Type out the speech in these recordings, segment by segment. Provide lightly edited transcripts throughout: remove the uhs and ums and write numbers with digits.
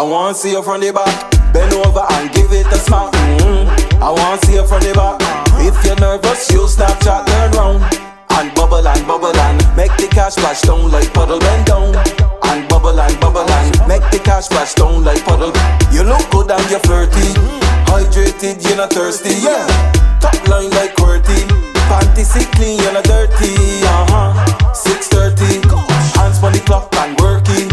I want to see you from the back. Bend over and give it a smack. I want to see you from the back. If you're nervous, you Snapchat, turn round. And bubble and make the cash splash down like puddle, bend down. And bubble and make the cash splash down like puddle. You look good and you're flirty, hydrated, you're not thirsty, yeah. Top line like QWERTY, panty sick clean, you're not dirty, 6:30, hands on the clock and worky.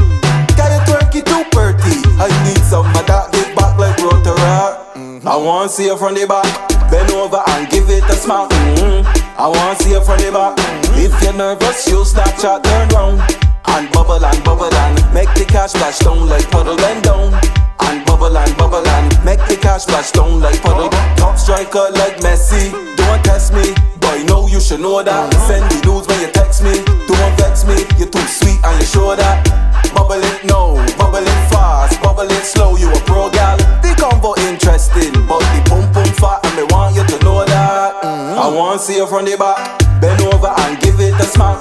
Can you twerk it too pretty? I need some of that, give back like Rotara. I want to see you from the back. Bend over and give it a smack. I want to see you from the back. If you're nervous, you Snapchat, turn round. And bubble and make the cash splash down like puddle, bend down. And bubble and make the cash splash down like puddle. Top striker like Messi, don't test me. Boy, no, you should know that. Send the nudes when you text me. Don't vex me, you're too sweet and you show that. Bubble it now, bubble it fast, bubble it slow, you a pro gal. The combo interesting, but the pum pum fat and me want you to know that. I want to see you from the back. Bend over and give it a smack.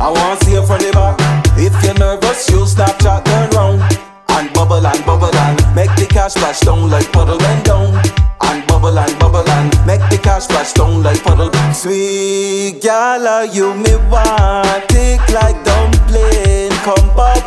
I want to see you from the back. If you're nervous, you Snapchat, turn round. And bubble and make the cash splash down like puddle, bend down. And bubble and make the cash splash down like puddle. Sweet gala, you me want, take like dumpling, come by.